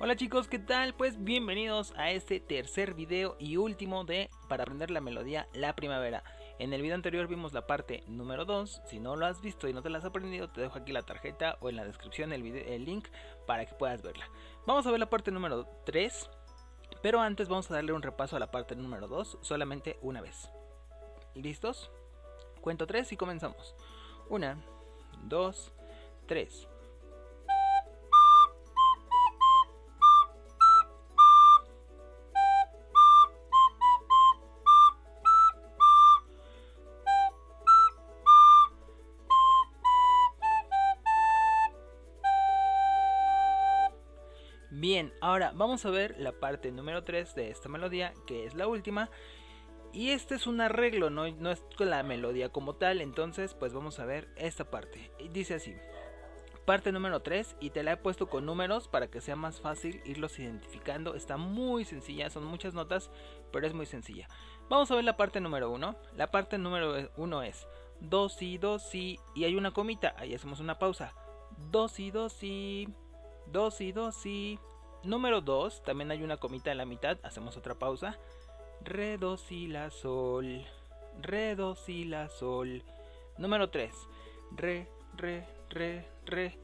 Hola chicos, ¿qué tal? Pues bienvenidos a este tercer video y último de Para aprender la melodía La Primavera. En el video anterior vimos la parte número 2, si no lo has visto y no te la has aprendido, te dejo aquí la tarjeta o en la descripción el link para que puedas verla. Vamos a ver la parte número 3, pero antes vamos a darle un repaso a la parte número 2 solamente una vez. ¿Listos? Cuento 3 y comenzamos. 1, 2, 3. Bien, ahora vamos a ver la parte número 3 de esta melodía, que es la última. Y este es un arreglo, no es la melodía como tal, entonces pues vamos a ver esta parte. Dice así, parte número 3, y te la he puesto con números para que sea más fácil irlos identificando. Está muy sencilla, son muchas notas, pero es muy sencilla. Vamos a ver la parte número 1. La parte número 1 es do, si, do, si, y hay una comita, ahí hacemos una pausa. Do, si, do, si, do, si, do, si. Número 2, también hay una comita en la mitad, hacemos otra pausa. Re, do, si, la, sol. Re, do, si, la, sol. Número 3. Re, re, re, re.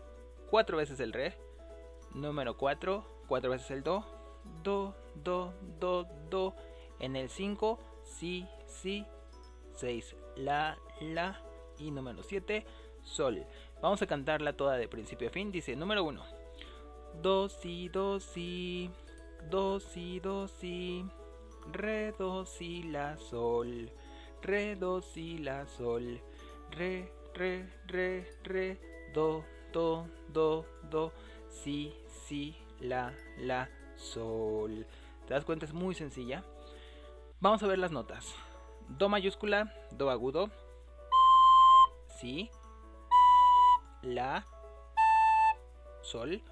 4 veces el re. Número 4. 4 veces el do. Do, do, do, do. En el 5. Si, si. 6. La, la. Y número 7. Sol. Vamos a cantarla toda de principio a fin. Dice número 1. Do, si, do, si, do, si, do, si, re, do, si, la, sol, re, do, si, la, sol, re, re, re, re, do, do, do, do, si, si, la, la, sol. ¿Te das cuenta? Es muy sencilla. Vamos a ver las notas. Do mayúscula, do agudo, si, la, sol.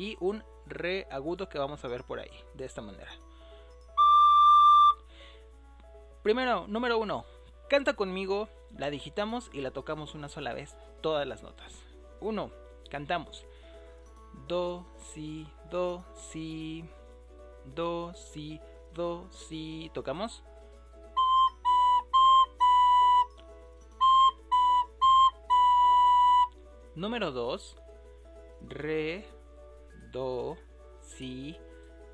Y un re agudo que vamos a ver por ahí, de esta manera. Primero, número 1. Canta conmigo, la digitamos y la tocamos una sola vez, todas las notas. 1. Cantamos. Do, si, do, si. Do, si, do, si. Tocamos. Número 2. Re, do, si,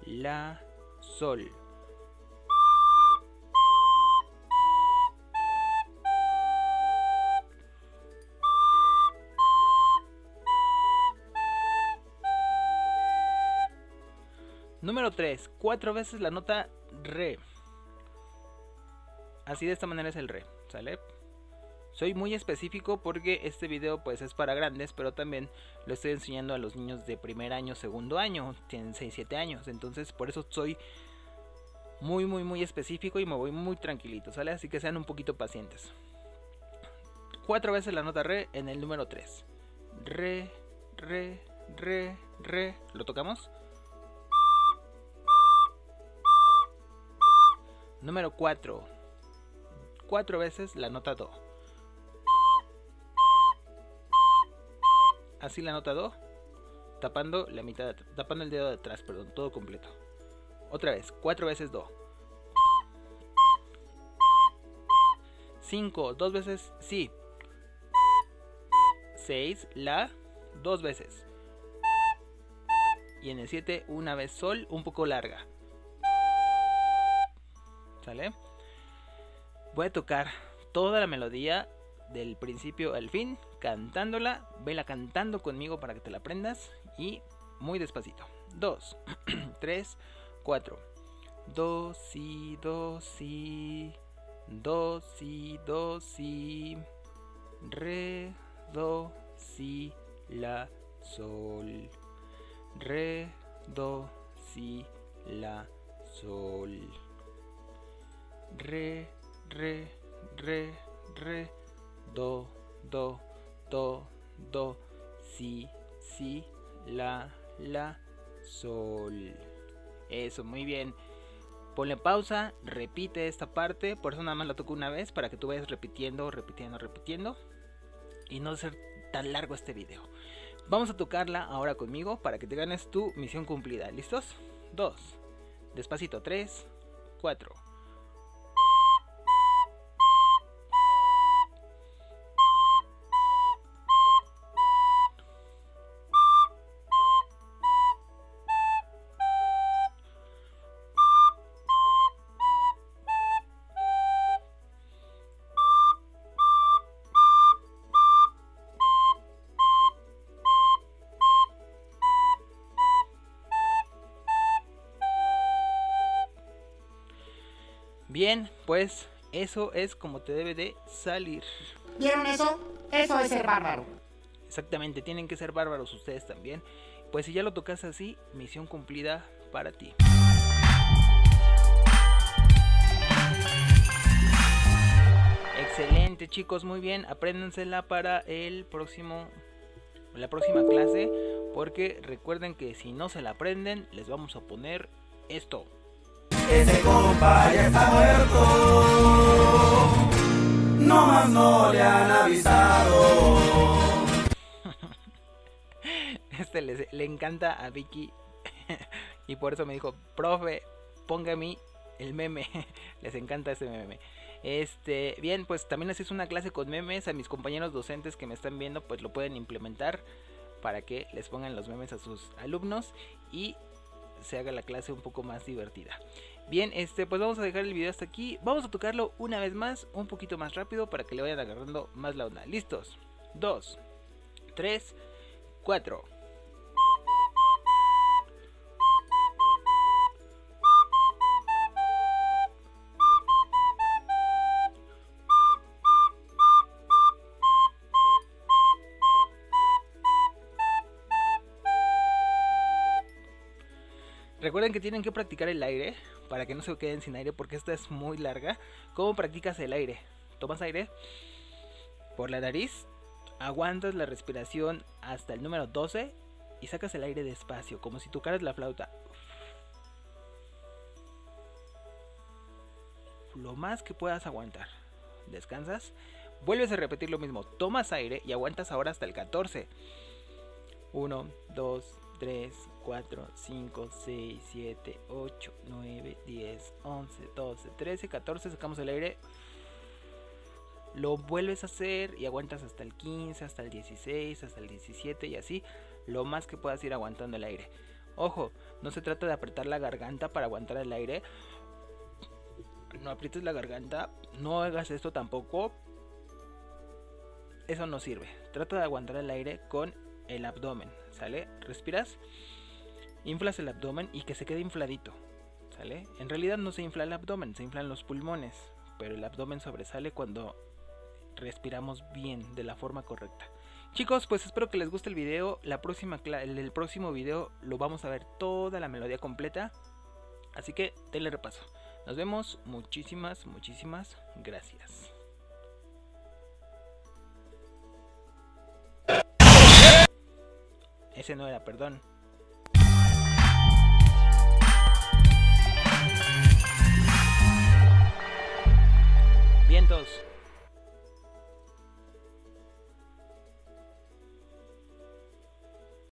la, sol. Número 3, 4 veces la nota re. Así de esta manera es el re, ¿sale? Soy muy específico porque este video pues es para grandes, pero también lo estoy enseñando a los niños de primer año, segundo año, tienen 6, 7 años. Entonces por eso soy muy, muy, muy específico y me voy muy tranquilito, ¿sale? Así que sean un poquito pacientes. 4 veces la nota re en el número 3. Re, re, re, re. ¿Lo tocamos? Número 4. 4 veces la nota do. Así la nota do, tapando la mitad, tapando el dedo de atrás, perdón, todo completo. Otra vez, 4 veces do. 5, 2 veces si. 6, la, 2 veces. Y en el 7, una vez sol, un poco larga. ¿Sale? Voy a tocar toda la melodía del principio al fin, cantándola, vela cantando conmigo para que te la aprendas y muy despacito. 2, 3, 4. Do, si, do, si, do, si, do, si, re, do, si, la, sol, re, do, si, la, sol, re, re, re, re, do, do, do, do, si, si, la, la, sol. Eso, muy bien. Ponle pausa, repite esta parte. Por eso nada más la toco una vez, para que tú vayas repitiendo, repitiendo, repitiendo, y no ser tan largo este video. Vamos a tocarla ahora conmigo para que te ganes tu misión cumplida. ¿Listos? 2, despacito, 3, 4. Bien, pues eso es como te debe de salir. ¿Vieron eso? Eso es ser bárbaro. Exactamente, tienen que ser bárbaros ustedes también. Pues si ya lo tocas así, misión cumplida para ti. Excelente, chicos, muy bien. Apréndansela para la próxima clase, porque recuerden que si no se la aprenden, les vamos a poner esto. Ese compa ya está muerto, no más no le han avisado. Este le encanta a Vicky y por eso me dijo, profe, póngame el meme. Les encanta ese meme. Bien, pues también así es una clase con memes. A mis compañeros docentes que me están viendo, pues lo pueden implementar para que les pongan los memes a sus alumnos y se haga la clase un poco más divertida. Bien, pues vamos a dejar el video hasta aquí. Vamos a tocarlo una vez más, un poquito más rápido, para que le vayan agarrando más la onda. ¿Listos? 2, 3, 4. Recuerden que tienen que practicar el aire para que no se queden sin aire, porque esta es muy larga. ¿Cómo practicas el aire? Tomas aire por la nariz, aguantas la respiración hasta el número 12 y sacas el aire despacio, como si tocaras la flauta. Lo más que puedas aguantar. Descansas, vuelves a repetir lo mismo, tomas aire y aguantas ahora hasta el 14. 1, 2, 3, 4, 5, 6, 7, 8, 9, 10, 11, 12, 13, 14, sacamos el aire, lo vuelves a hacer y aguantas hasta el 15, hasta el 16, hasta el 17 y así, lo más que puedas ir aguantando el aire. Ojo, no se trata de apretar la garganta para aguantar el aire, no aprietes la garganta, no hagas esto tampoco, eso no sirve, trata de aguantar el aire con el abdomen, ¿sale? Respiras, inflas el abdomen y que se quede infladito, ¿sale? En realidad no se infla el abdomen, se inflan los pulmones, pero el abdomen sobresale cuando respiramos bien, de la forma correcta. Chicos, pues espero que les guste el video. El próximo video lo vamos a ver toda la melodía completa, así que denle repaso. Nos vemos, muchísimas gracias. Ese no era, perdón.